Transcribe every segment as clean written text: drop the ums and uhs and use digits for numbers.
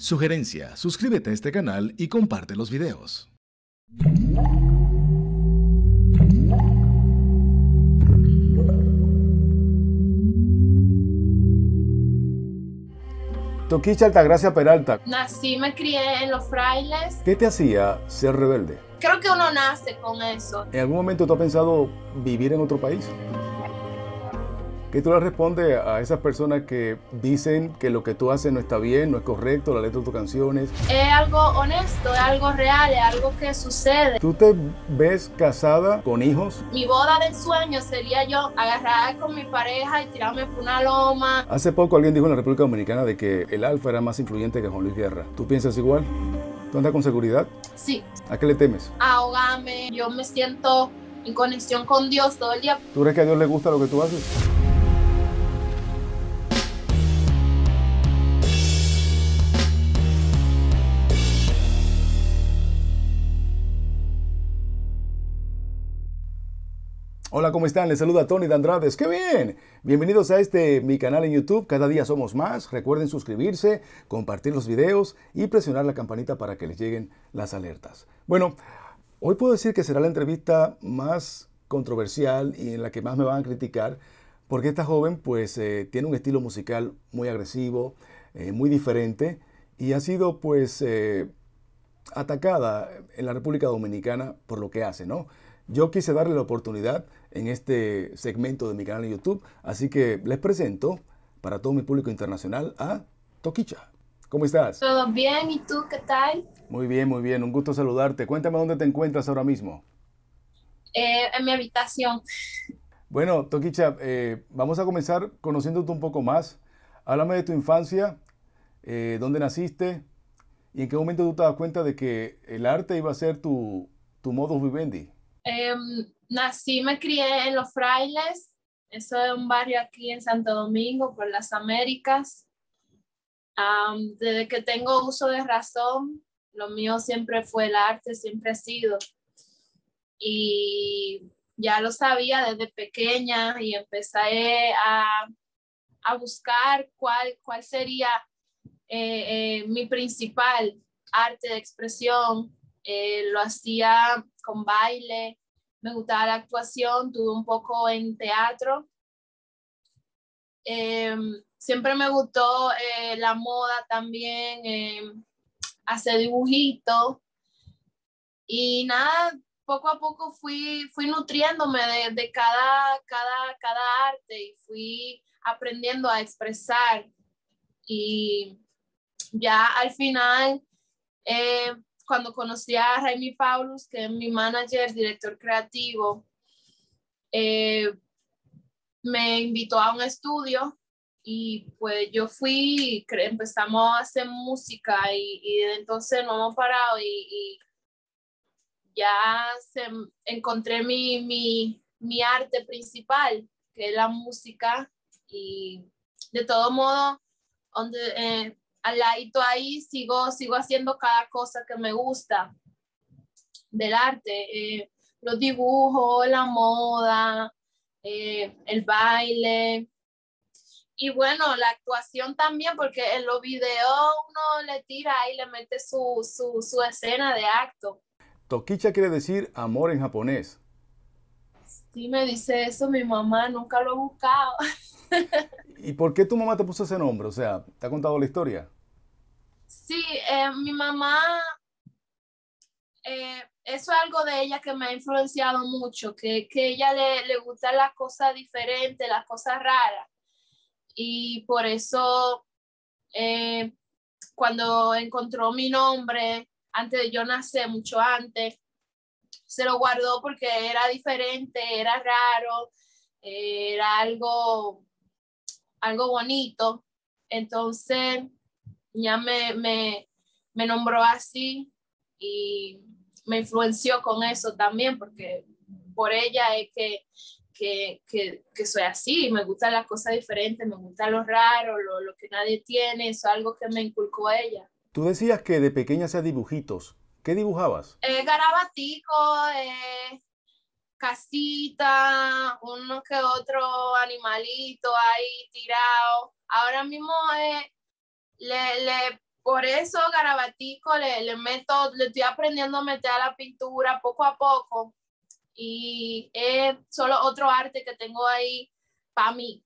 Sugerencia, suscríbete a este canal y comparte los videos. Tokischa Altagracia Peralta. Nací, me crié en Los Frailes. ¿Qué te hacía ser rebelde? Creo que uno nace con eso. ¿En algún momento tú has pensado vivir en otro país? ¿Qué tú le respondes a esas personas que dicen que lo que tú haces no está bien, no es correcto, la letra de tus canciones? Es algo honesto, es algo real, es algo que sucede. ¿Tú te ves casada con hijos? Mi boda de sueño sería yo agarrar con mi pareja y tirarme por una loma. Hace poco alguien dijo en la República Dominicana de que el Alfa era más influyente que Juan Luis Guerra. ¿Tú piensas igual? ¿Tú andas con seguridad? Sí. ¿A qué le temes? Ahógame, yo me siento en conexión con Dios todo el día. ¿Tú crees que a Dios le gusta lo que tú haces? Hola, ¿cómo están? Les saluda Tony Dandrades. ¡Qué bien! Bienvenidos a mi canal en YouTube. Cada día somos más. Recuerden suscribirse, compartir los videos y presionar la campanita para que les lleguen las alertas. Bueno, hoy puedo decir que será la entrevista más controversial y en la que más me van a criticar, porque esta joven pues tiene un estilo musical muy agresivo, muy diferente, y ha sido pues atacada en la República Dominicana por lo que hace, ¿no? Yo quise darle la oportunidad en este segmento de mi canal en YouTube, así que les presento para todo mi público internacional a Tokischa. ¿Cómo estás? Todo bien, ¿y tú qué tal? Muy bien, muy bien. Un gusto saludarte. Cuéntame dónde te encuentras ahora mismo. En mi habitación. Bueno, Tokischa, vamos a comenzar conociéndote un poco más. Háblame de tu infancia, dónde naciste y en qué momento tú te das cuenta de que el arte iba a ser tu modus vivendi. Nací, me crié en Los Frailes, eso es un barrio aquí en Santo Domingo, por las Américas. Desde que tengo uso de razón, lo mío siempre fue el arte, siempre ha sido. Y ya lo sabía desde pequeña y empecé a buscar cuál sería mi principal arte de expresión. Lo hacía con baile, me gustaba la actuación, tuve un poco en teatro. Siempre me gustó la moda también, hacer dibujitos. Y nada, poco a poco fui nutriéndome de cada arte y fui aprendiendo a expresar. Y ya al final... cuando conocí a Jaime Paulus, que es mi manager, director creativo, me invitó a un estudio y pues yo fui, empezamos a hacer música y desde entonces no hemos parado y ya encontré mi arte principal, que es la música, y de todo modo, al ladito ahí sigo haciendo cada cosa que me gusta del arte, los dibujos, la moda, el baile y bueno, la actuación también, porque en los videos uno le tira y le mete su escena de acto. Tokischa quiere decir amor en japonés. Sí, me dice eso mi mamá, nunca lo he buscado. ¿Y por qué tu mamá te puso ese nombre? O sea, ¿te ha contado la historia? Sí, mi mamá, eso es algo de ella que me ha influenciado mucho, que ella le gusta las cosas diferentes, las cosas raras. Y por eso, cuando encontró mi nombre, antes de yo nacer, mucho antes, se lo guardó porque era diferente, era raro, era algo bonito. Entonces ya me nombró así y me influenció con eso también, porque por ella es que soy así, me gustan las cosas diferentes, me gusta lo raro, lo que nadie tiene, eso es algo que me inculcó ella. Tú decías que de pequeña hacías dibujitos, ¿qué dibujabas? Garabaticos, casita, uno que otro animalito ahí tirado. Ahora mismo le Por eso, garabatico, le meto, le estoy aprendiendo a meter a la pintura poco a poco. Y es solo otro arte que tengo ahí para mí.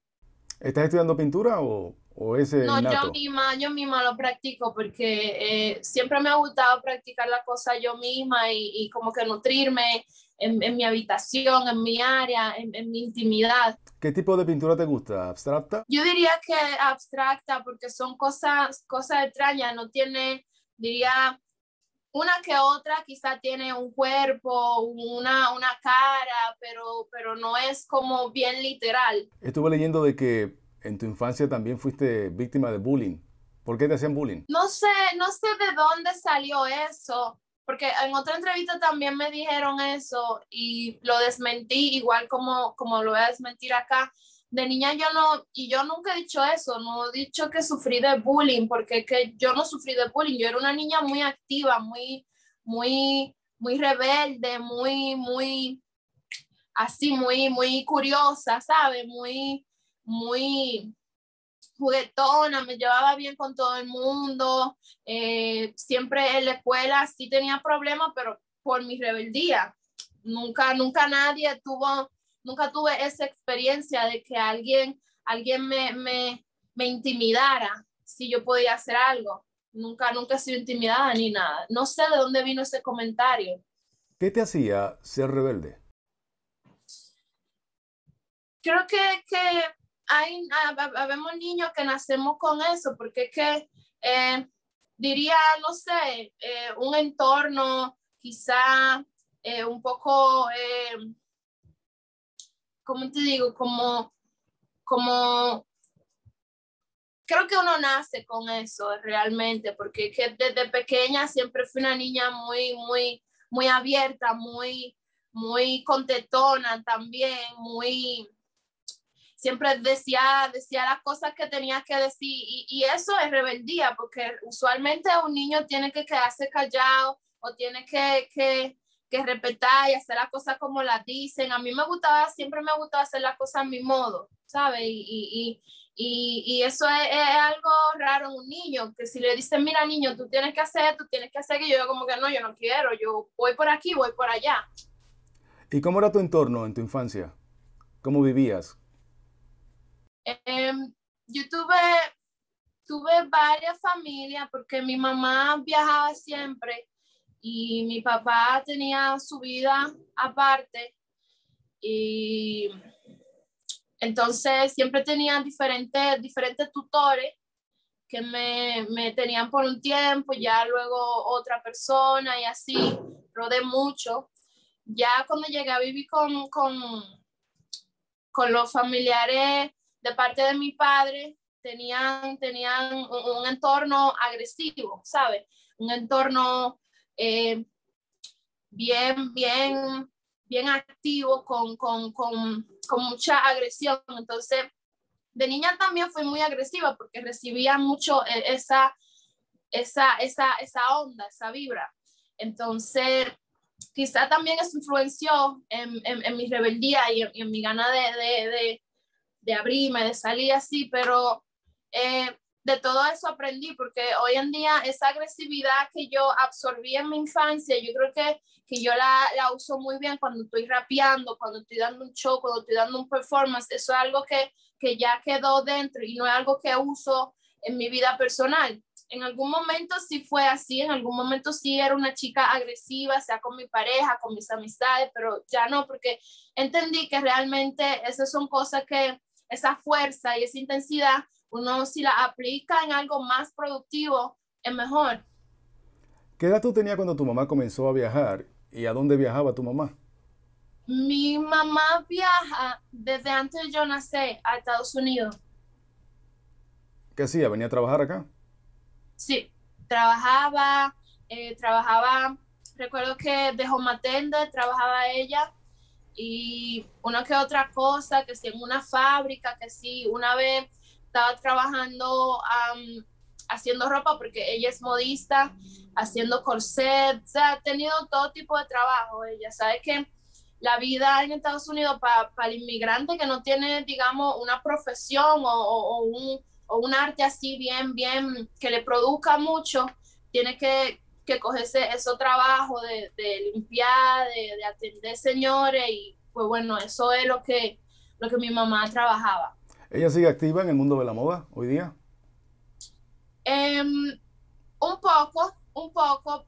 ¿Estás estudiando pintura o ese no, innato? Yo misma lo practico porque siempre me ha gustado practicar la cosa yo misma y como que nutrirme en mi habitación, en mi área, en mi intimidad. ¿Qué tipo de pintura te gusta? ¿Abstracta? Yo diría que abstracta porque son cosas extrañas, no tiene, diría... Una que otra quizá tiene un cuerpo, una cara, pero no es como bien literal. Estuve leyendo de que en tu infancia también fuiste víctima de bullying. ¿Por qué te hacían bullying? No sé de dónde salió eso, porque en otra entrevista también me dijeron eso y lo desmentí, igual como lo voy a desmentir acá. De niña yo nunca he dicho eso, no he dicho que sufrí de bullying, porque es que yo no sufrí de bullying, yo era una niña muy activa, muy rebelde, muy curiosa, ¿sabes? Muy juguetona, me llevaba bien con todo el mundo, siempre en la escuela sí tenía problemas, pero por mi rebeldía, nunca nadie tuvo... Nunca tuve esa experiencia de que alguien me intimidara si yo podía hacer algo. Nunca he sido intimidada ni nada. No sé de dónde vino ese comentario. ¿Qué te hacía ser rebelde? Creo que habemos niños que nacemos con eso, porque es que diría, no sé, un entorno quizá un poco... ¿Cómo te digo? Creo que uno nace con eso realmente, porque es que desde pequeña siempre fui una niña muy abierta, muy contestona también, siempre decía las cosas que tenía que decir, y eso es rebeldía, porque usualmente un niño tiene que quedarse callado, o tiene que respetar y hacer las cosas como las dicen. A mí siempre me gustaba hacer las cosas a mi modo, ¿sabes? Y eso es algo raro en un niño, que si le dicen, mira niño, tú tienes que hacer, que yo como que no, yo no quiero, yo voy por aquí, voy por allá. ¿Y cómo era tu entorno en tu infancia? ¿Cómo vivías? Yo tuve varias familias, porque mi mamá viajaba siempre, y mi papá tenía su vida aparte, y entonces siempre tenía diferentes tutores que me tenían por un tiempo, ya luego otra persona y así, rodé mucho. Ya cuando llegué a vivir con los familiares de parte de mi padre, tenían un entorno agresivo, ¿sabes? Un entorno... bien activo, con mucha agresión. Entonces, de niña también fui muy agresiva porque recibía mucho esa onda, esa vibra. Entonces, quizá también eso influenció en mi rebeldía y en mi gana de abrirme, de salir así, pero... de todo eso aprendí, porque hoy en día esa agresividad que yo absorbí en mi infancia, yo creo que yo la uso muy bien cuando estoy rapeando, cuando estoy dando un show, cuando estoy dando un performance. Eso es algo que ya quedó dentro y no es algo que uso en mi vida personal. En algún momento sí fue así, en algún momento sí era una chica agresiva, sea con mi pareja, con mis amistades, pero ya no, porque entendí que realmente esas son cosas que, esa fuerza y esa intensidad, uno si la aplica en algo más productivo, es mejor. ¿Qué edad tú tenías cuando tu mamá comenzó a viajar? ¿Y a dónde viajaba tu mamá? Mi mamá viaja desde antes de yo nacer a Estados Unidos. ¿Qué hacía? ¿Venía a trabajar acá? Sí, trabajaba, recuerdo que de home attendant trabajaba ella, y una que otra cosa, que sí en una fábrica, que sí una vez... Estaba trabajando haciendo ropa, porque ella es modista, haciendo corset, o sea, ha tenido todo tipo de trabajo. Ella sabe que la vida en Estados Unidos para el inmigrante que no tiene, digamos, una profesión o o un arte así bien, que le produzca mucho, tiene que cogerse esos trabajos de limpiar, de atender señores, y pues bueno, eso es lo que mi mamá trabajaba. ¿Ella sigue activa en el mundo de la moda hoy día? Un poco,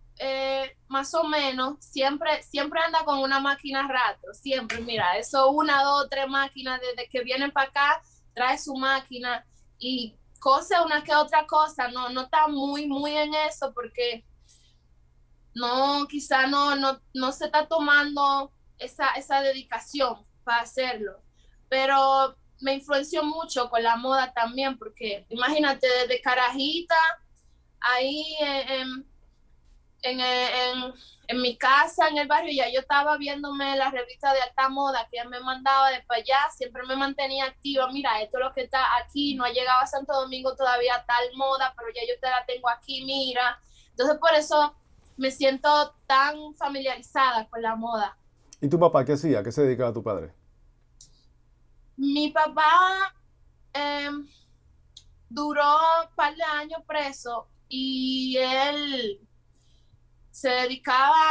más o menos, siempre anda con una máquina a rato, siempre, mira, eso una, dos, tres máquinas, desde que vienen para acá, trae su máquina y cose una que otra cosa, no está muy en eso, porque quizá no se está tomando esa dedicación para hacerlo, pero me influenció mucho con la moda también, porque imagínate, desde carajita, ahí en mi casa, en el barrio, ya yo estaba viéndome la revista de alta moda que ella me mandaba de para allá, siempre me mantenía activa, mira, esto es lo que está aquí, no ha llegado a Santo Domingo todavía tal moda, pero ya yo te la tengo aquí, mira. Entonces por eso me siento tan familiarizada con la moda. ¿Y tu papá qué hacía? ¿Qué se dedicaba a tu padre? Mi papá duró un par de años preso y él se dedicaba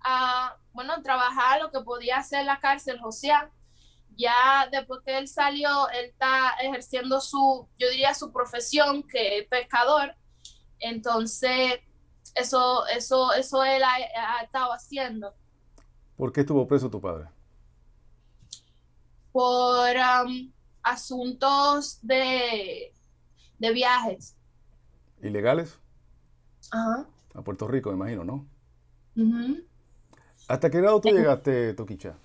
a, bueno, trabajar lo que podía hacer en la cárcel, o sea, ya después que él salió, él está ejerciendo yo diría su profesión, que es pescador, entonces eso él ha estado haciendo. ¿Por qué estuvo preso tu padre? Por asuntos de viajes. ¿Ilegales? Ajá. A Puerto Rico, me imagino, ¿no? Uh-huh. ¿Hasta qué grado tú llegaste, Tokischa?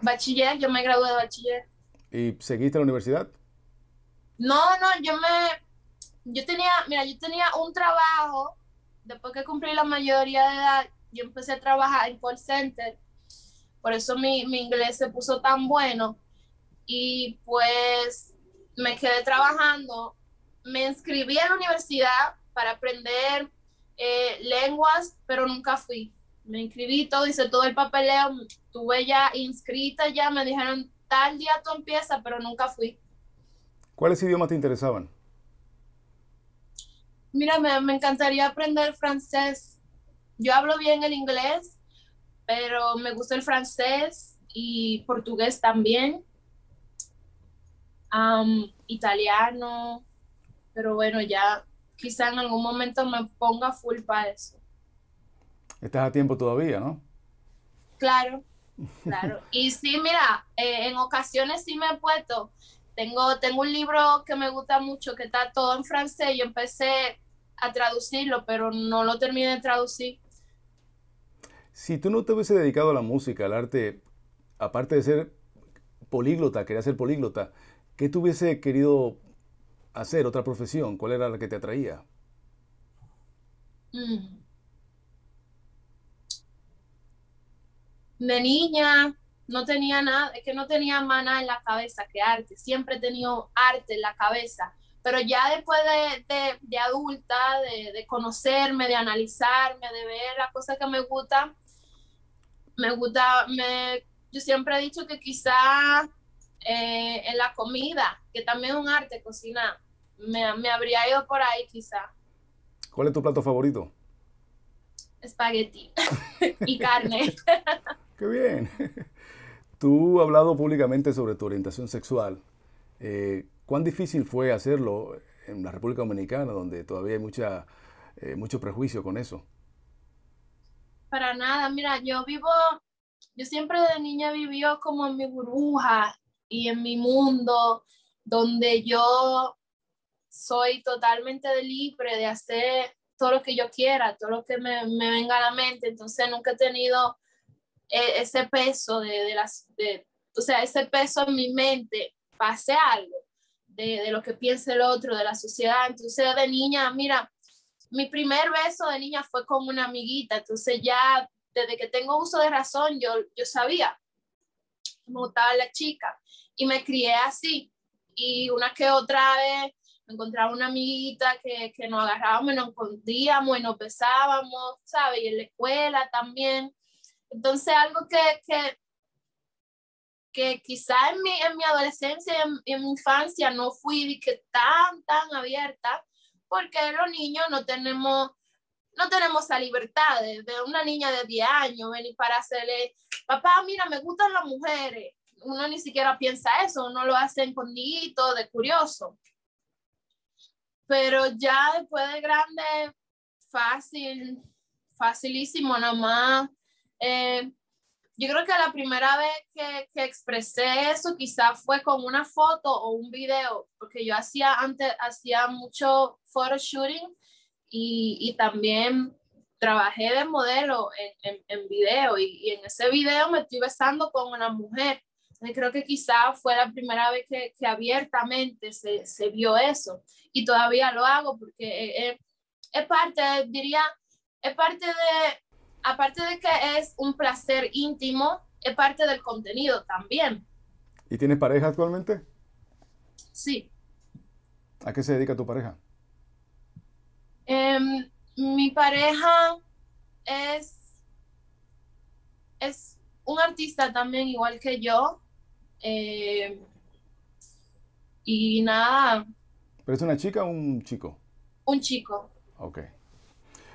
Bachiller, yo me gradué de bachiller. ¿Y seguiste en la universidad? No, yo tenía un trabajo, después que cumplí la mayoría de edad, yo empecé a trabajar en call center. Por eso mi inglés se puso tan bueno y pues me quedé trabajando. Me inscribí a la universidad para aprender lenguas, pero nunca fui. Me inscribí, todo, hice todo el papeleo, estuve ya inscrita, ya me dijeron tal día tú empiezas, pero nunca fui. ¿Cuáles idiomas te interesaban? Mira, me encantaría aprender francés. Yo hablo bien el inglés, pero me gusta el francés y portugués también, italiano, pero bueno, ya quizá en algún momento me ponga full para eso. Estás a tiempo todavía, ¿no? Claro. Y sí, mira, en ocasiones sí me he puesto, tengo un libro que me gusta mucho, que está todo en francés, yo empecé a traducirlo, pero no lo terminé de traducir. Si tú no te hubiese dedicado a la música, al arte, aparte de ser políglota, querías ser políglota, ¿qué te hubiese querido hacer, otra profesión? ¿Cuál era la que te atraía? De niña no tenía nada, es que no tenía más nada en la cabeza que arte, siempre he tenido arte en la cabeza, pero ya después de adulta, de conocerme, de analizarme, de ver las cosas que me gustan, yo siempre he dicho que quizá en la comida, que también es un arte cocinar, me habría ido por ahí quizá. ¿Cuál es tu plato favorito? Espagueti y carne. ¡Qué bien! Tú has hablado públicamente sobre tu orientación sexual. ¿Cuán difícil fue hacerlo en la República Dominicana, donde todavía hay mucho prejuicio con eso? Para nada, mira, yo siempre de niña vivió como en mi burbuja y en mi mundo, donde yo soy totalmente libre de hacer todo lo que yo quiera, todo lo que me venga a la mente. Entonces nunca he tenido ese peso ese peso en mi mente para hacer algo de lo que piensa el otro, de la sociedad. Entonces de niña, mira, mi primer beso de niña fue con una amiguita, entonces ya desde que tengo uso de razón, yo sabía que me gustaba la chica, y me crié así, y una que otra vez me encontraba una amiguita que nos agarrábamos y nos escondíamos y nos besábamos, ¿sabes? Y en la escuela también, entonces algo que porque quizá en mi adolescencia y en mi infancia no fui que tan abierta, porque los niños no tenemos esa libertad de una niña de 10 años venir para hacerle, papá, mira, me gustan las mujeres. Uno ni siquiera piensa eso, uno lo hace escondidito, de curioso. Pero ya después de grande, facilísimo nada más. Yo creo que la primera vez que expresé eso quizás fue con una foto o un video, porque yo antes hacía mucho photoshooting y también trabajé de modelo en video y en ese video me estoy besando con una mujer. Entonces creo que quizás fue la primera vez que abiertamente se vio eso y todavía lo hago porque es parte, diría, es parte de... Aparte de que es un placer íntimo, es parte del contenido también. ¿Y tienes pareja actualmente? Sí. ¿A qué se dedica tu pareja? Mi pareja es un artista también, igual que yo. Y nada. ¿Pero es una chica o un chico? Un chico. Ok.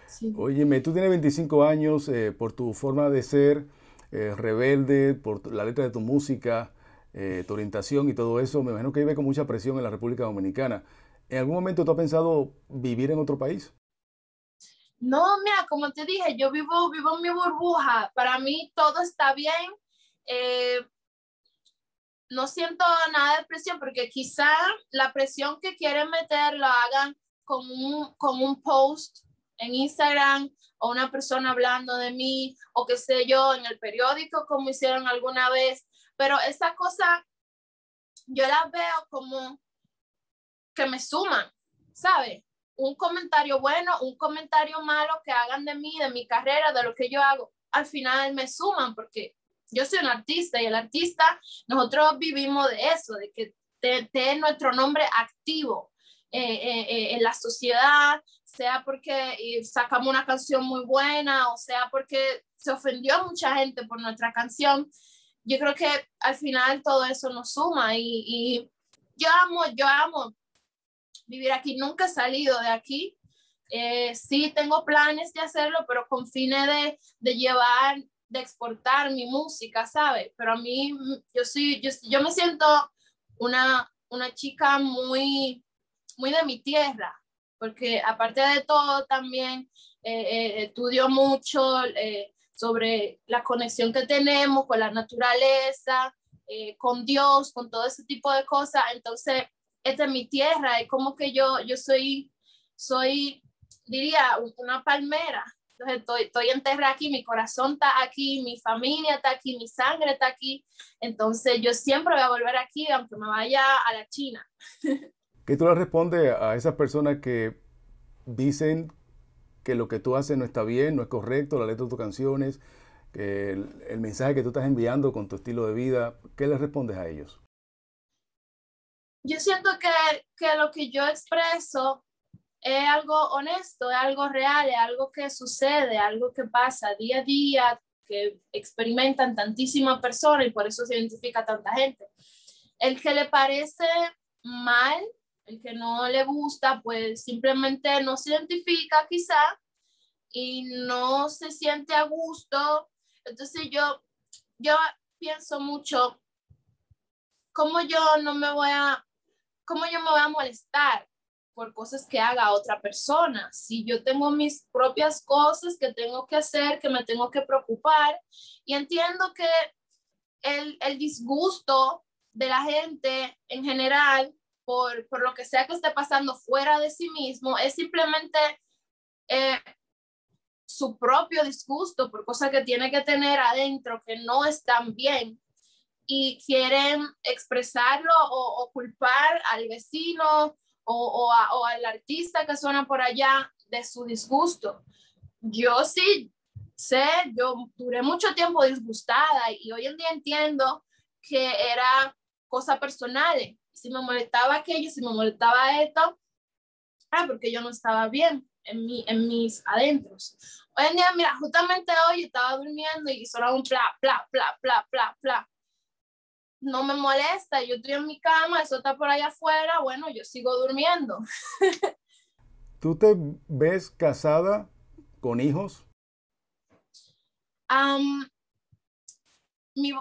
Sí. Óyeme, tú tienes 25 años, por tu forma de ser rebelde, por la letra de tu música, tu orientación y todo eso, me imagino que vives con mucha presión en la República Dominicana. ¿En algún momento tú has pensado vivir en otro país? No, mira, como te dije, yo vivo en mi burbuja. Para mí todo está bien. No siento nada de presión porque quizá la presión que quieren meter lo hagan con un post en Instagram o una persona hablando de mí o qué sé yo, en el periódico como hicieron alguna vez, pero esa cosa yo la veo como que me suman, ¿sabes? Un comentario bueno, un comentario malo que hagan de mí, de mi carrera, de lo que yo hago, al final me suman porque yo soy un artista y el artista, nosotros vivimos de eso, de que esté nuestro nombre activo en la sociedad, sea porque sacamos una canción muy buena o sea porque se ofendió mucha gente por nuestra canción. Yo creo que al final todo eso nos suma y yo amo vivir aquí. Nunca he salido de aquí. Sí tengo planes de hacerlo, pero con fines de exportar mi música, ¿sabes? Pero a mí, yo me siento una chica muy de mi tierra, porque aparte de todo también estudio mucho sobre la conexión que tenemos con la naturaleza, con Dios, con todo ese tipo de cosas. Entonces, esta es mi tierra, es como que yo soy, diría, una palmera. Entonces, estoy en tierra aquí, mi corazón está aquí, mi familia está aquí, mi sangre está aquí. Entonces, yo siempre voy a volver aquí, aunque me vaya a la China. ¿Qué tú le respondes a esas personas que dicen que lo que tú haces no está bien, no es correcto, la letra de tus canciones, que el mensaje que tú estás enviando con tu estilo de vida? ¿Qué les respondes a ellos? Yo siento que lo que yo expreso es algo honesto, es algo real, es algo que sucede, algo que pasa día a día, que experimentan tantísimas personas y por eso se identifica tanta gente. El que le parece mal, el que no le gusta, pues simplemente no se identifica quizá y no se siente a gusto. Entonces yo pienso mucho cómo yo me voy a molestar por cosas que haga otra persona. Si yo tengo mis propias cosas que tengo que hacer, que me tengo que preocupar, y entiendo que el disgusto de la gente en general por lo que sea que esté pasando fuera de sí mismo, es simplemente su propio disgusto por cosas que tiene que tener adentro que no están bien y quieren expresarlo o culpar al vecino o al artista que suena por allá de su disgusto. Yo sí sé, yo duré mucho tiempo disgustada y hoy en día entiendo que era cosas personales. Si me molestaba aquello, si me molestaba esto, porque yo no estaba bien en mis adentros. Hoy en día, mira, justamente hoy estaba durmiendo y sonaba un pla, pla, pla, pla, pla, pla. no me molesta, yo estoy en mi cama, eso está por allá afuera, bueno, yo sigo durmiendo. ¿Tú te ves casada con hijos?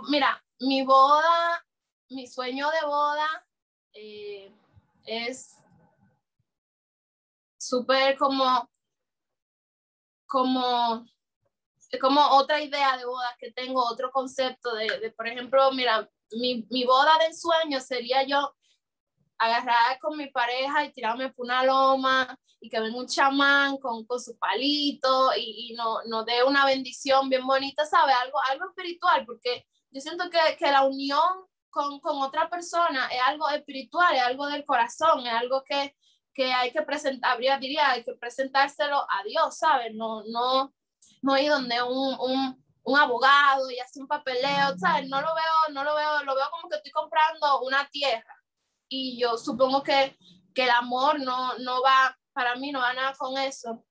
Mira, mi boda, mi sueño de boda es súper como otra idea de boda que tengo, otro concepto de por ejemplo, mira, mi boda de ensueño sería yo agarrada con mi pareja y tirarme por una loma y que venga un chamán con su palito y nos dé una bendición bien bonita, ¿sabes? Algo espiritual, porque yo siento que la unión con otra persona es algo espiritual, es algo del corazón, es algo que hay que presentar, hay que presentárselo a Dios, ¿sabes? No ir donde un abogado y hace un papeleo, ¿sabes? No lo veo como que estoy comprando una tierra. Y yo supongo que el amor no va, para mí no va nada con eso.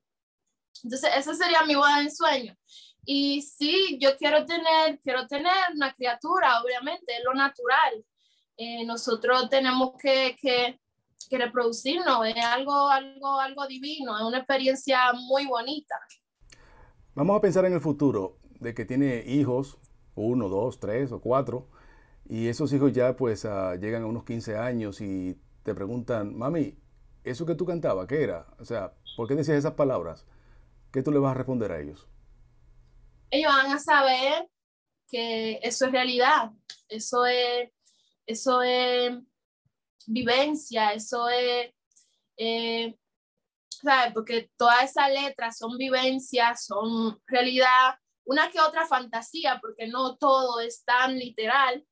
Entonces, esa sería mi boda de ensueño. Y sí, yo quiero tener una criatura, obviamente, es lo natural. Nosotros tenemos que reproducirnos, es algo divino, es una experiencia muy bonita. Vamos a pensar en el futuro, de que tiene hijos, 1, 2, 3 o 4, y esos hijos ya pues llegan a unos 15 años y te preguntan, mami, ¿eso que tú cantabas, qué era? O sea, ¿por qué decías esas palabras? ¿Qué tú le vas a responder a ellos? Ellos van a saber que eso es realidad, eso es vivencia, eso es... ¿sabes? Porque todas esas letras son vivencias, son realidad, una que otra fantasía, porque no todo es tan literal,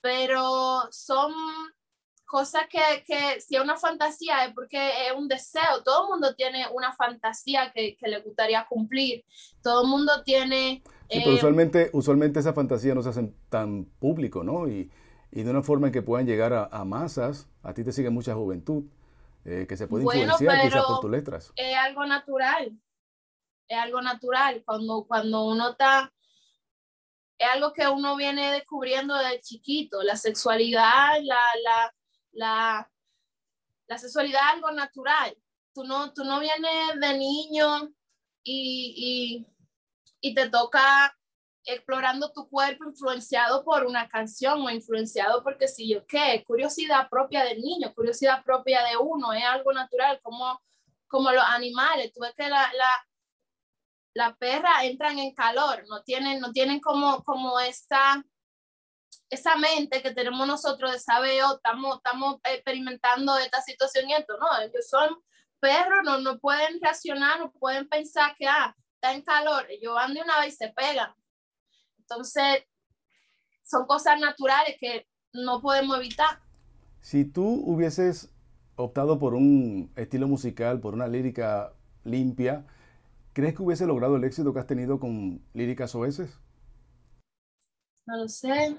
pero son cosas que si es una fantasía es porque es un deseo, todo el mundo tiene una fantasía que le gustaría cumplir, todo el mundo tiene... Sí, pero usualmente esa fantasía no se hacen tan público, ¿no? Y de una forma en que puedan llegar a masas, a ti te sigue mucha juventud. Que se puede influenciar quizás por tus letras. Es algo natural. Es algo natural. Cuando uno está... Es algo que uno viene descubriendo desde chiquito. La sexualidad, la sexualidad es algo natural. Tú no vienes de niño y te toca explorando tu cuerpo influenciado por una canción o influenciado porque si yo qué, curiosidad propia del niño, curiosidad propia de uno, es algo natural, como los animales, tú ves que las perras entran en calor, no tienen como esa mente que tenemos nosotros de saber, oh, estamos experimentando esta situación y esto, no, ellos son perros, no pueden reaccionar, no pueden pensar que, está en calor, ellos van de una vez y se pegan. Entonces, son cosas naturales que no podemos evitar. Si tú hubieses optado por un estilo musical, por una lírica limpia, ¿crees que hubiese logrado el éxito que has tenido con líricas soeces? No lo sé.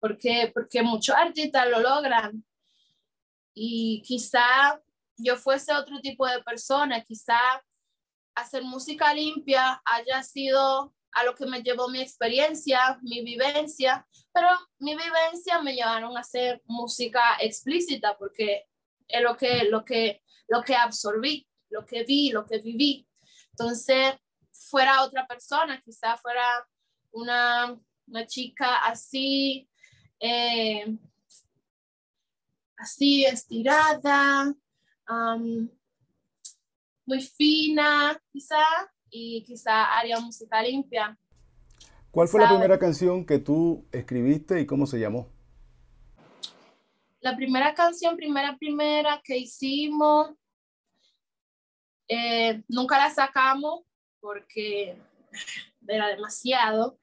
Porque muchos artistas lo logran. Y quizá yo fuese otro tipo de persona. Quizá hacer música limpia haya sido... a lo que me llevó mi experiencia, mi vivencia, pero mi vivencia me llevaron a hacer música explícita porque es lo que absorbí, lo que vi, lo que viví. Entonces, fuera otra persona, quizás fuera una chica así, así estirada, muy fina, quizás. Y quizá haría música limpia. ¿Cuál fue la primera canción que tú escribiste y cómo se llamó? La primera canción, primera que hicimos, nunca la sacamos porque era demasiado.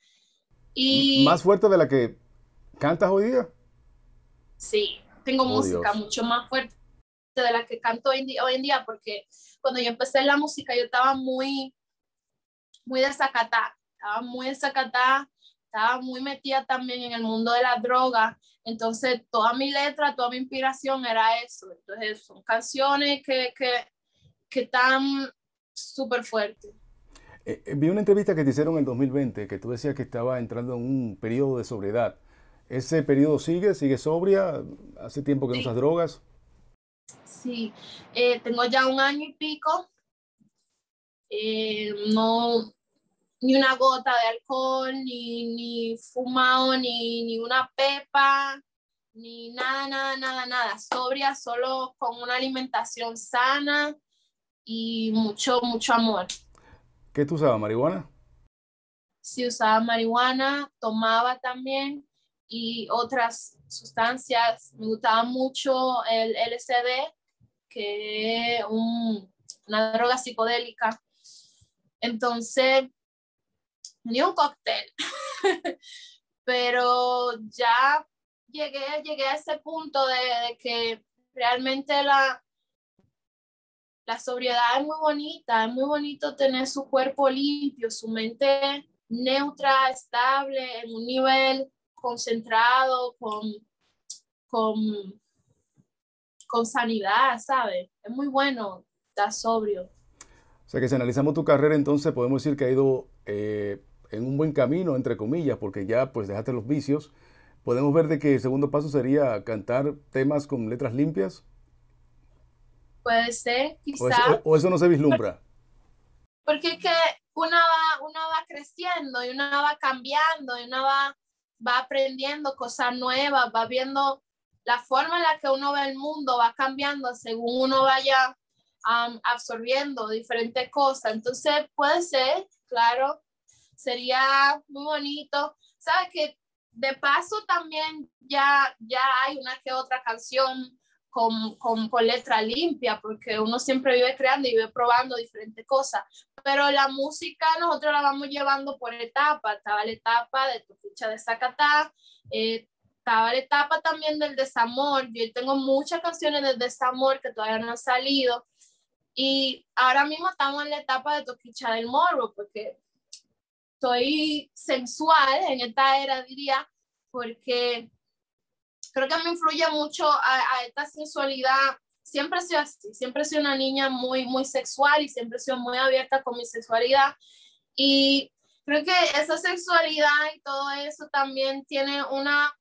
Y ¿más fuerte de la que cantas hoy día? Sí, tengo música mucho más fuerte de la que canto hoy en día porque cuando yo empecé la música yo estaba muy desacatada, estaba muy metida también en el mundo de la droga, entonces toda mi letra, toda mi inspiración era eso, entonces son canciones que están súper fuertes. Vi una entrevista que te hicieron en el 2020, que tú decías que estaba entrando en un periodo de sobriedad, ¿Ese periodo sigue? ¿Sigue sobria? ¿Hace tiempo que no usas drogas? Sí, tengo ya 1 año y pico. No, ni una gota de alcohol, ni fumado, ni una pepa, ni nada. Sobria, solo con una alimentación sana y mucho amor. ¿Qué tú usabas? ¿Marihuana? Sí, usaba marihuana, tomaba también y otras sustancias. Me gustaba mucho el LSD, que es una droga psicodélica. Entonces, ni un cóctel. Pero ya llegué a ese punto de que realmente la sobriedad es muy bonita. Es muy bonito tener su cuerpo limpio, su mente neutra, estable, en un nivel concentrado, con sanidad, ¿sabes? Es muy bueno estar sobrio. O sea que si analizamos tu carrera, entonces podemos decir que ha ido en un buen camino, entre comillas, porque ya pues dejaste los vicios. Podemos ver de que el segundo paso sería cantar temas con letras limpias. Puede ser, quizás. O eso no se vislumbra. Porque es que una va creciendo y una va cambiando y una va aprendiendo cosas nuevas, va viendo la forma en la que uno ve el mundo, va cambiando según uno vaya absorbiendo diferentes cosas. Entonces puede ser, claro, sería muy bonito. Sabes que de paso también ya hay una que otra canción con letra limpia, porque uno siempre vive creando y vive probando diferentes cosas, pero la música nosotros la vamos llevando por etapas. Estaba la etapa de Tokischa de Zacatá, estaba la etapa también del desamor. Yo tengo muchas canciones del desamor que todavía no han salido, y ahora mismo estamos en la etapa de Tokischa del morbo, porque estoy sensual en esta era, diría, porque creo que me influye mucho a esta sensualidad. Siempre he sido así, siempre he sido una niña muy sexual, y siempre he sido muy abierta con mi sexualidad. Y creo que esa sexualidad y todo eso también tiene una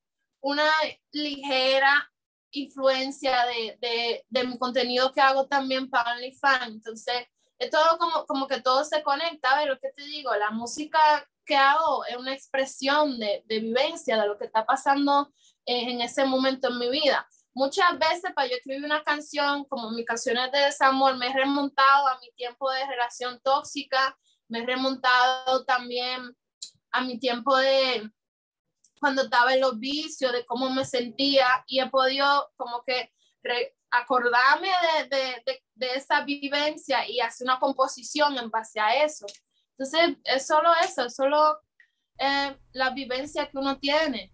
ligera influencia de mi contenido que hago también para OnlyFans. Entonces, es todo como que todo se conecta. A ver, lo que te digo, la música que hago es una expresión de vivencia, de lo que está pasando en ese momento en mi vida. Muchas veces para yo escribir una canción, como mis canciones de desamor, me he remontado a mi tiempo de relación tóxica, me he remontado también a mi tiempo de cuando estaba en los vicios, de cómo me sentía, y he podido como que acordarme de esa vivencia y hacer una composición en base a eso. Entonces, es solo eso, es solo la vivencia que uno tiene.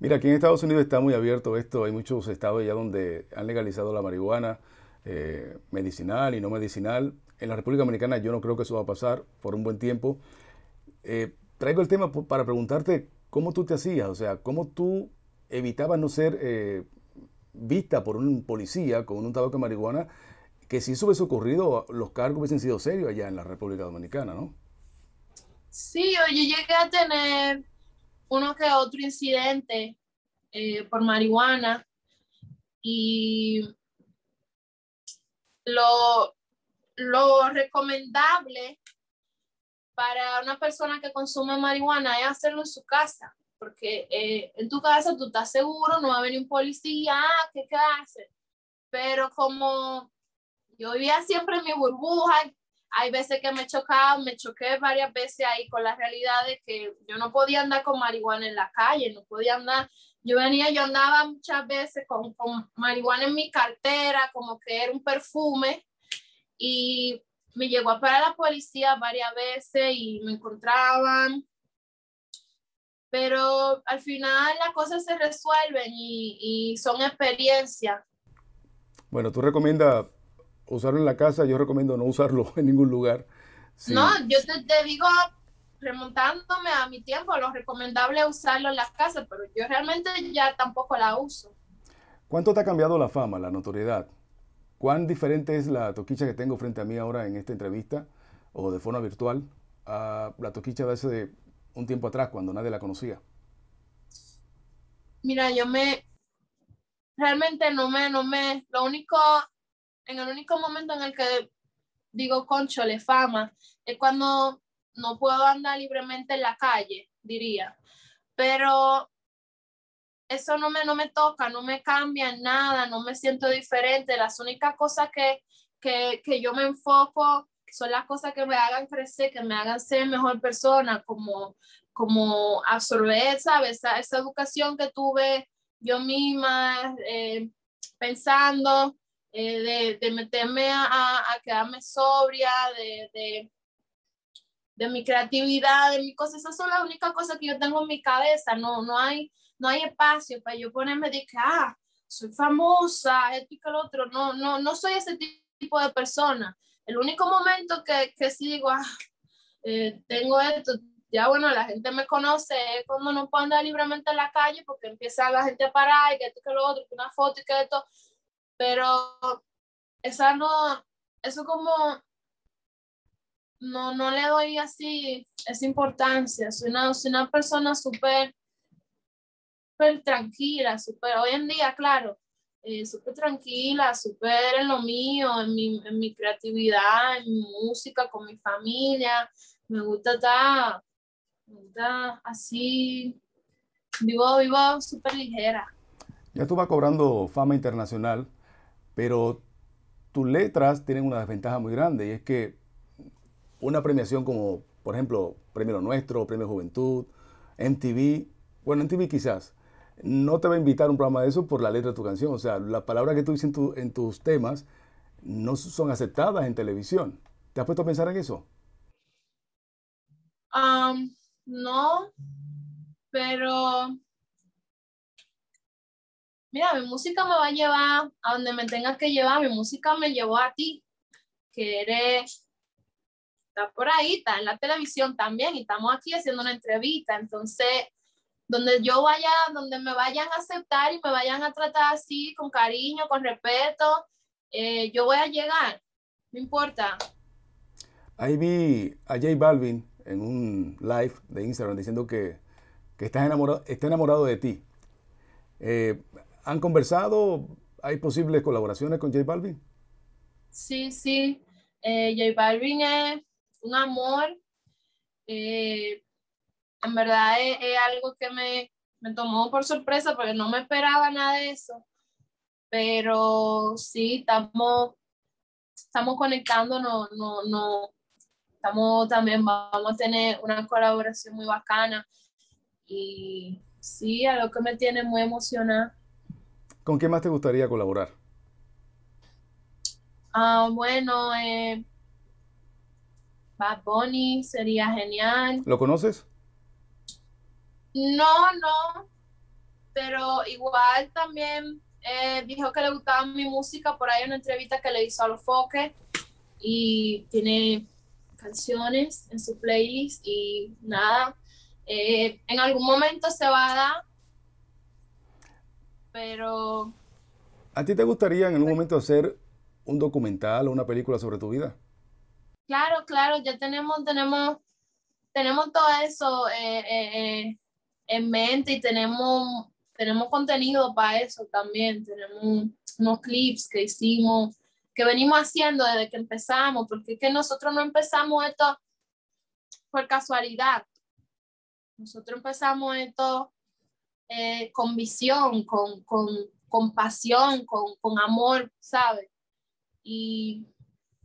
Mira, aquí en Estados Unidos está muy abierto esto. Hay muchos estados ya donde han legalizado la marihuana medicinal y no medicinal. En la República Dominicana yo no creo que eso va a pasar por un buen tiempo. Traigo el tema para preguntarte cómo tú te hacías, o sea, cómo tú evitabas no ser vista por un policía con un tabaco de marihuana, que si eso hubiese ocurrido, los cargos hubiesen sido serios allá en la República Dominicana, ¿no? Sí, yo llegué a tener uno que otro incidente por marihuana, y lo recomendable para una persona que consume marihuana es hacerlo en su casa, porque en tu casa tú estás seguro, no va a venir un policía, ¿qué haces? Pero como yo vivía siempre en mi burbuja, hay veces que me choqué varias veces ahí con la realidad de que yo no podía andar con marihuana en la calle, no podía andar. Yo andaba muchas veces con marihuana en mi cartera, como que era un perfume, y me llegó a parar la policía varias veces y me encontraban. Pero al final las cosas se resuelven y son experiencias. Bueno, tú recomiendas usarlo en la casa. Yo recomiendo no usarlo en ningún lugar. Sí. No, yo te digo, remontándome a mi tiempo, lo recomendable es usarlo en la casa, pero yo realmente ya tampoco la uso. ¿Cuánto te ha cambiado la fama, la notoriedad? ¿Cuán diferente es la Tokischa que tengo frente a mí ahora en esta entrevista, o de forma virtual, a la Tokischa de hace un tiempo atrás, cuando nadie la conocía? Mira, realmente no me, el único momento en el que digo, conchole, fama, es cuando no puedo andar libremente en la calle, diría. Pero eso no me toca, no me cambia nada, no me siento diferente. Las únicas cosas que yo me enfoco son las cosas que me hagan crecer, que me hagan ser mejor persona, como absorber, ¿sabes? Esa educación que tuve yo misma, pensando, de meterme a quedarme sobria, de mi creatividad, de mis cosas. Esas son las únicas cosas que yo tengo en mi cabeza. No hay espacio para yo ponerme de que, soy famosa, esto y que lo otro. No soy ese tipo de persona. El único momento que sí digo, tengo esto, ya bueno, la gente me conoce, es cuando no puedo andar libremente en la calle porque empieza la gente a parar y que esto y que lo otro, que una foto y que esto. Pero esa no, eso como no le doy así esa importancia. Soy una persona súper tranquila, hoy en día, claro, súper tranquila, súper en lo mío, en mi creatividad, en mi música, con mi familia. Me gusta así, vivo súper ligera. Ya tú vas cobrando fama internacional, pero tus letras tienen una desventaja muy grande, y es que una premiación como, por ejemplo, Premio Lo Nuestro, Premio Juventud, MTV, bueno, MTV quizás, no te va a invitar un programa de eso por la letra de tu canción. O sea, las palabras que tú dices en tus temas no son aceptadas en televisión. ¿Te has puesto a pensar en eso? No, pero mira, mi música me va a llevar a donde me tenga que llevar. Mi música me llevó a ti, que eres, está por ahí, está en la televisión también, y estamos aquí haciendo una entrevista. Entonces, donde yo vaya, donde me vayan a aceptar y me vayan a tratar así, con cariño, con respeto, yo voy a llegar, no importa. Ahí vi a J Balvin en un live de Instagram diciendo que está enamorado de ti. ¿Han conversado? ¿Hay posibles colaboraciones con J Balvin? Sí. J Balvin es un amor. En verdad es algo que me tomó por sorpresa porque no me esperaba nada de eso. Pero sí, estamos conectándonos. También vamos a tener una colaboración muy bacana. Y sí, algo que me tiene muy emocionada. ¿Con qué más te gustaría colaborar? Bueno, Bad Bunny sería genial. ¿Lo conoces? No, pero igual también dijo que le gustaba mi música. Por ahí una entrevista que le hizo a Los Frailes, y tiene canciones en su playlist y nada. En algún momento se va a dar, pero... ¿A ti te gustaría en algún momento hacer un documental o una película sobre tu vida? Claro, ya tenemos todo eso en mente, y tenemos contenido para eso también. Tenemos unos clips que hicimos, que venimos haciendo desde que empezamos, porque es que nosotros no empezamos esto por casualidad. Nosotros empezamos esto con visión, con pasión, con amor, ¿sabes? Y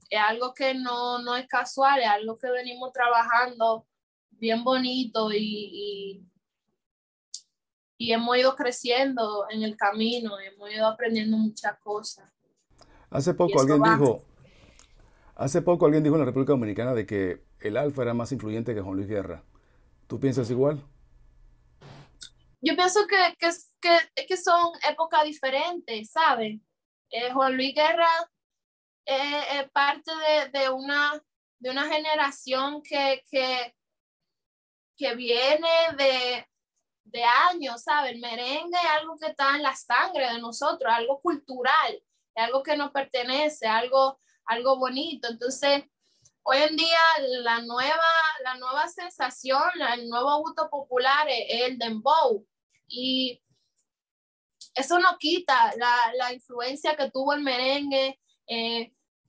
es algo que no es casual, es algo que venimos trabajando bien bonito, y hemos ido creciendo en el camino, hemos ido aprendiendo muchas cosas. Hace poco alguien dijo en la República Dominicana de que el Alfa era más influyente que Juan Luis Guerra. ¿Tú piensas igual? Yo pienso que son épocas diferentes, ¿sabes? Juan Luis Guerra es parte de una generación que viene de años, ¿sabes? El merengue es algo que está en la sangre de nosotros, algo cultural, algo que nos pertenece, algo bonito. Entonces, hoy en día la nueva sensación, el nuevo gusto popular es el Dembow, y eso no quita la influencia que tuvo el merengue.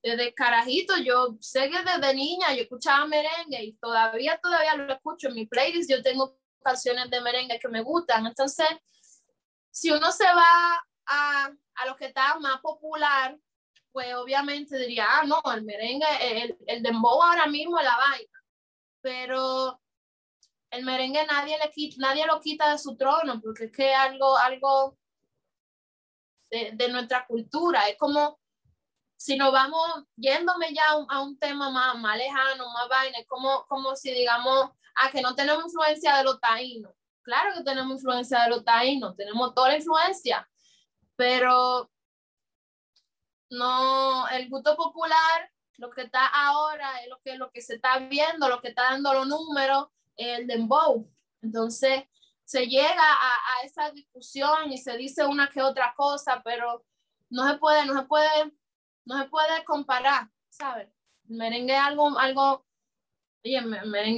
Desde carajito, yo sé que desde niña yo escuchaba merengue y todavía lo escucho en mi playlist. Yo tengo canciones de merengue que me gustan. Entonces, si uno se va a lo que está más popular, pues obviamente diría, ah, no, el merengue, el dembow ahora mismo es la vaina. Pero el merengue nadie lo quita de su trono, porque es que es algo de nuestra cultura. Es como, si nos vamos yéndome ya a un tema más lejano, más vaina, es como si digamos, que no tenemos influencia de los taínos. Claro que tenemos influencia de los taínos, tenemos toda la influencia, pero no, el gusto popular, lo que está ahora, es lo que se está viendo, lo que está dando los números, el dembow. Entonces se llega a esa discusión y se dice una que otra cosa, pero no se puede comparar, ¿sabes? El merengue es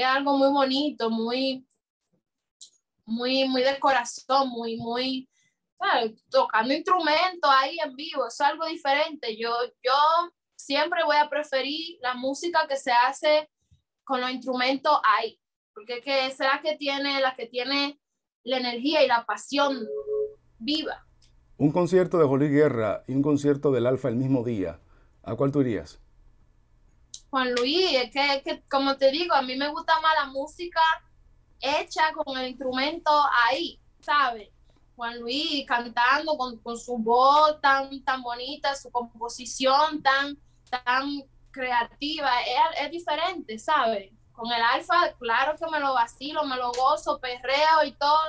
algo muy bonito, muy de corazón, muy, ¿sabes? Tocando instrumentos ahí en vivo, es algo diferente. Yo siempre voy a preferir la música que se hace con los instrumentos ahí, porque es la que tiene la energía y la pasión viva. Un concierto de Juan Luis Guerra y un concierto del Alfa el mismo día, ¿a cuál tú irías? Juan Luis, es que como te digo, a mí me gusta más la música hecha con el instrumento ahí, ¿sabes? Juan Luis cantando con su voz tan bonita, su composición tan creativa, es diferente, ¿sabes? Con el Alfa, claro que me lo vacilo, me lo gozo, perreo y todo,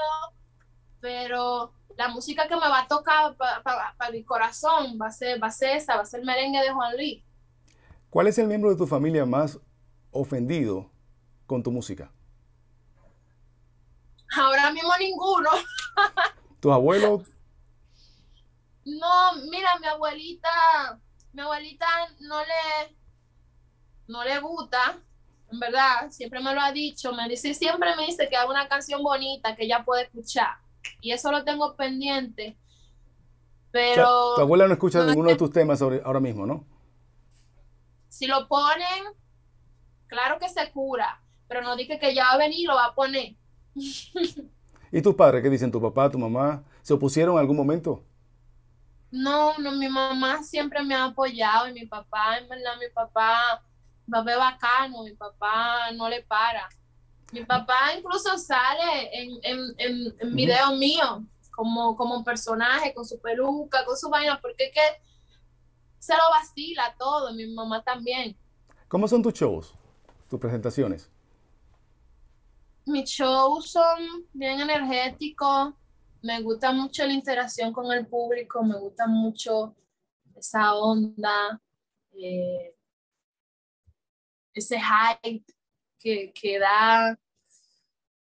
pero la música que me va a tocar para mi corazón va a ser esa, va a ser el merengue de Juan Luis. ¿Cuál es el miembro de tu familia más ofendido con tu música? Ahora mismo ninguno. ¿Tus abuelos? No, mira, mi abuelita no le gusta, en verdad, siempre me lo ha dicho, siempre me dice que haga una canción bonita que ella puede escuchar. Y eso lo tengo pendiente, pero... O sea, tu abuela no escucha ninguno de tus temas ahora mismo, ¿no? Si lo ponen, claro que se cura, pero no dije que ya va a venir y lo va a poner. ¿Y tus padres qué dicen? ¿Tu papá, tu mamá? ¿Se opusieron en algún momento? No, mi mamá siempre me ha apoyado y mi papá, en verdad, mi papá es bacano, mi papá no le para. Mi papá incluso sale en videos míos como personaje, con su peluca, con su vaina, porque es que se lo vacila todo, mi mamá también. ¿Cómo son tus shows, tus presentaciones? Mis shows son bien energéticos, me gusta mucho la interacción con el público, me gusta mucho esa onda, ese hype que da,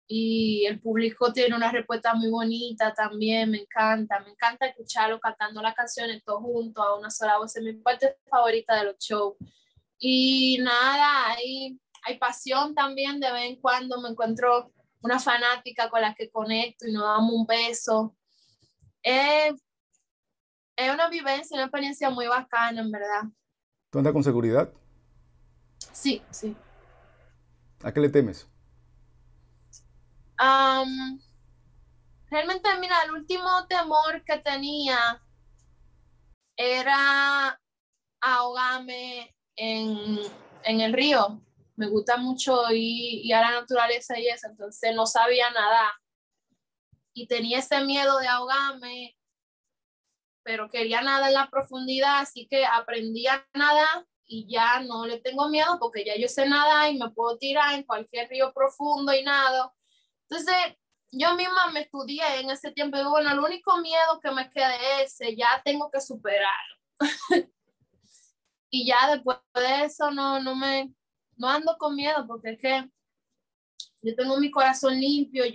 y el público tiene una respuesta muy bonita también. Me encanta escucharlo cantando las canciones todos juntos a una sola voz, es mi parte favorita de los shows. Y nada, hay pasión también. De vez en cuando me encuentro una fanática con la que conecto y nos damos un beso. Es una vivencia, una experiencia muy bacana, en verdad. ¿Tú andas con seguridad? Sí. ¿A qué le temes? Realmente, mira, el último temor que tenía era ahogarme en el río. Me gusta mucho ir a la naturaleza y eso, entonces no sabía nadar. Y tenía ese miedo de ahogarme, pero quería nadar en la profundidad, así que aprendí a nadar. Y ya no le tengo miedo porque ya yo sé nadar y me puedo tirar en cualquier río profundo y nado. Entonces, yo misma me estudié en ese tiempo y digo, bueno, el único miedo que me queda es ese, ya tengo que superarlo. Y ya después de eso no ando con miedo, porque es que yo tengo mi corazón limpio,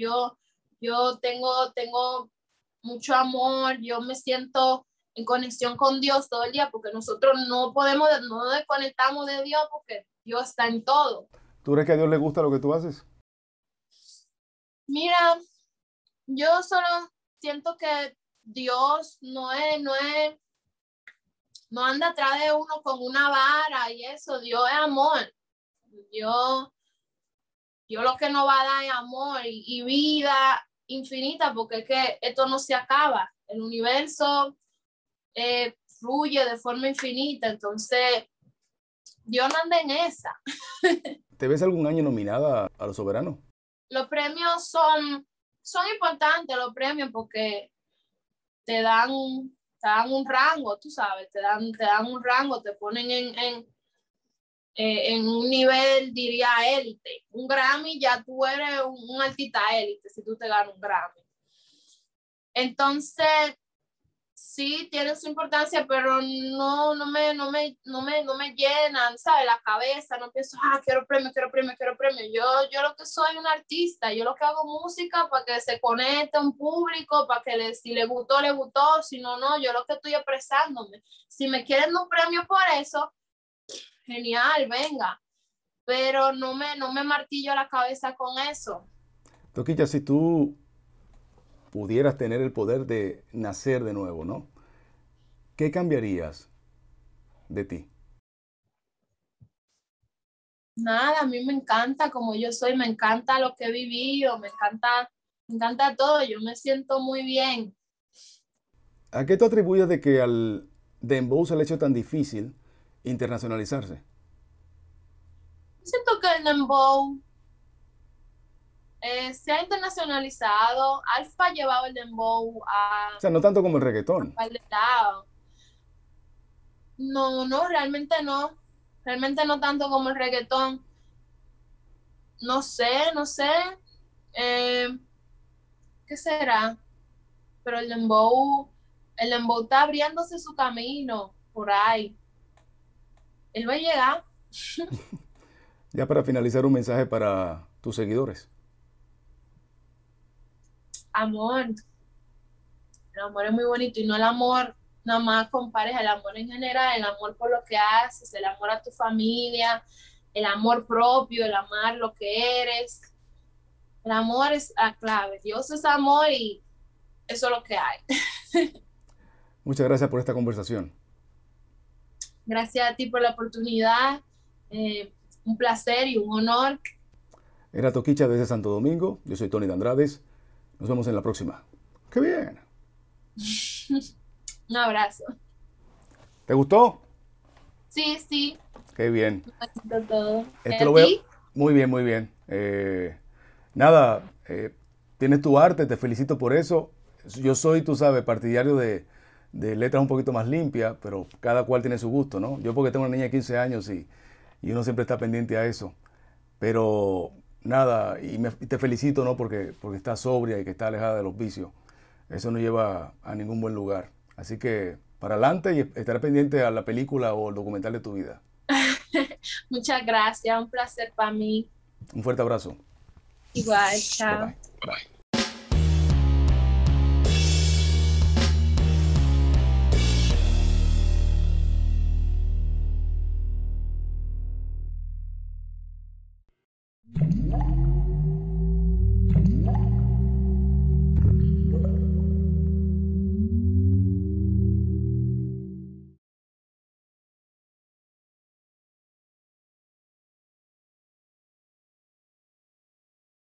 yo tengo mucho amor, yo me siento en conexión con Dios todo el día, porque nosotros no desconectamos de Dios, porque Dios está en todo. ¿Tú crees que a Dios le gusta lo que tú haces? Mira, yo solo siento que Dios no anda atrás de uno con una vara y eso. Dios es amor. Dios lo que nos va a dar es amor y vida infinita, porque es que esto no se acaba. El universo fluye de forma infinita, entonces Dios no anda en esa. ¿Te ves algún año nominada a los soberanos? Los premios son importantes, los premios, porque te dan un rango, tú sabes, te dan un rango, te ponen en un nivel, diría, élite. Un Grammy, ya tú eres un artista élite si tú te ganas un Grammy. Entonces, sí, tiene su importancia, pero no me llenan, ¿sabes? La cabeza, no pienso, quiero premio, quiero premio, quiero premio. Yo lo que soy un artista, yo lo que hago música para que se conecte a un público, para que si le gustó, le gustó, si no, no, yo lo que estoy expresándome. Si me quieren un premio por eso, genial, venga, pero no me martillo la cabeza con eso. Tokischa, si tú pudieras tener el poder de nacer de nuevo, ¿no? ¿Qué cambiarías de ti? Nada, a mí me encanta como yo soy, me encanta lo que he vivido, me encanta todo, yo me siento muy bien. ¿A qué tú atribuyes de que al Dembow se le ha hecho tan difícil internacionalizarse? Siento que el Dembow se ha internacionalizado. Alfa ha llevado el Dembow a... O sea, no tanto como el reggaetón. No, realmente no. Realmente no tanto como el reggaetón. No sé. ¿Qué será? Pero el Dembow está abriéndose su camino por ahí. Él va a llegar. Ya para finalizar, un mensaje para tus seguidores. Amor. El amor es muy bonito y no el amor nada más con pareja, el amor en general, el amor por lo que haces, el amor a tu familia, el amor propio, el amar lo que eres. El amor es la clave. Dios es amor y eso es lo que hay. Muchas gracias por esta conversación. Gracias a ti por la oportunidad, un placer y un honor. Era Tokischa desde Santo Domingo, yo soy Tony Dandrades, nos vemos en la próxima. ¡Qué bien! Un abrazo. ¿Te gustó? Sí. ¡Qué bien! Me gustó todo. Esto lo veo. Muy bien. Tienes tu arte, te felicito por eso. Yo soy, tú sabes, partidario de letras un poquito más limpias, pero cada cual tiene su gusto, ¿no? Yo porque tengo una niña de 15 años y uno siempre está pendiente a eso. Pero nada, te felicito, ¿no? Porque está sobria y que está alejada de los vicios. Eso no lleva a ningún buen lugar. Así que para adelante y estar pendiente a la película o el documental de tu vida. Muchas gracias, un placer para mí. Un fuerte abrazo. Igual, chao. Bye.